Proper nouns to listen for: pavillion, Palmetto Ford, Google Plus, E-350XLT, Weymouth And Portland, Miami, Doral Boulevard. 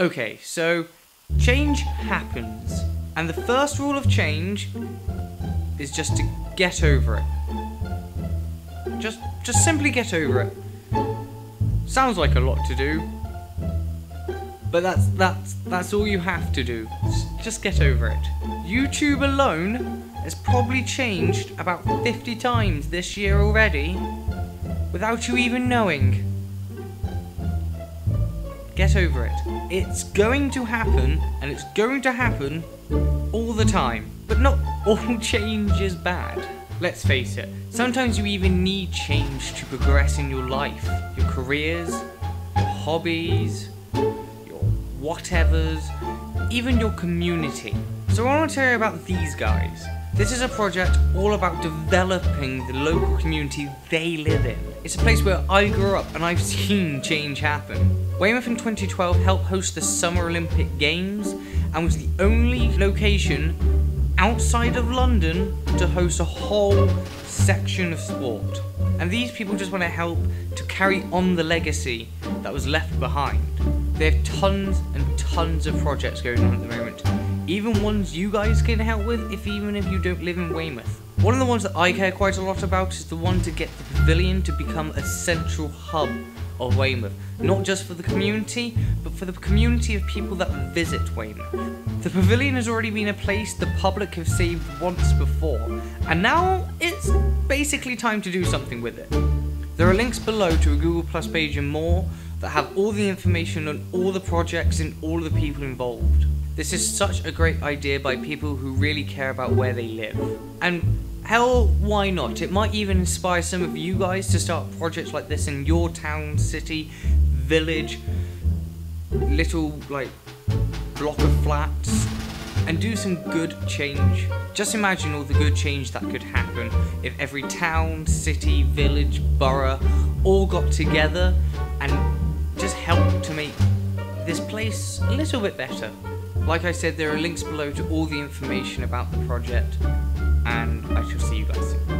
Okay, so change happens, and the first rule of change is just to get over it. Just simply get over it. Sounds like a lot to do, but that's all you have to do. Just get over it. YouTube alone has probably changed about 50 times this year already, without you even knowing. Get over it. It's going to happen, and it's going to happen all the time. But not all change is bad. Let's face it, sometimes you even need change to progress in your life. Your careers, your hobbies, your whatevers, even your community. So I want to tell you about these guys. This is a project all about developing the local community they live in. It's a place where I grew up and I've seen change happen. Weymouth in 2012 helped host the Summer Olympic Games and was the only location outside of London to host a whole section of sport. And these people just want to help to carry on the legacy that was left behind. They have tons and tons of projects going on at the moment, even ones you guys can help with even if you don't live in Weymouth. One of the ones that I care quite a lot about is the one to get the pavilion to become a central hub of Weymouth, not just for the community, but for the community of people that visit Weymouth. The pavilion has already been a place the public have saved once before, and now it's basically time to do something with it. There are links below to a Google Plus page and more that have all the information on all the projects and all the people involved. This is such a great idea by people who really care about where they live. And hell, why not? It might even inspire some of you guys to start projects like this in your town, city, village, little, block of flats, and do some good change. Just imagine all the good change that could happen if every town, city, village, borough all got together and just helped to make this place a little bit better. Like I said, there are links below to all the information about the project, and I shall see you guys soon.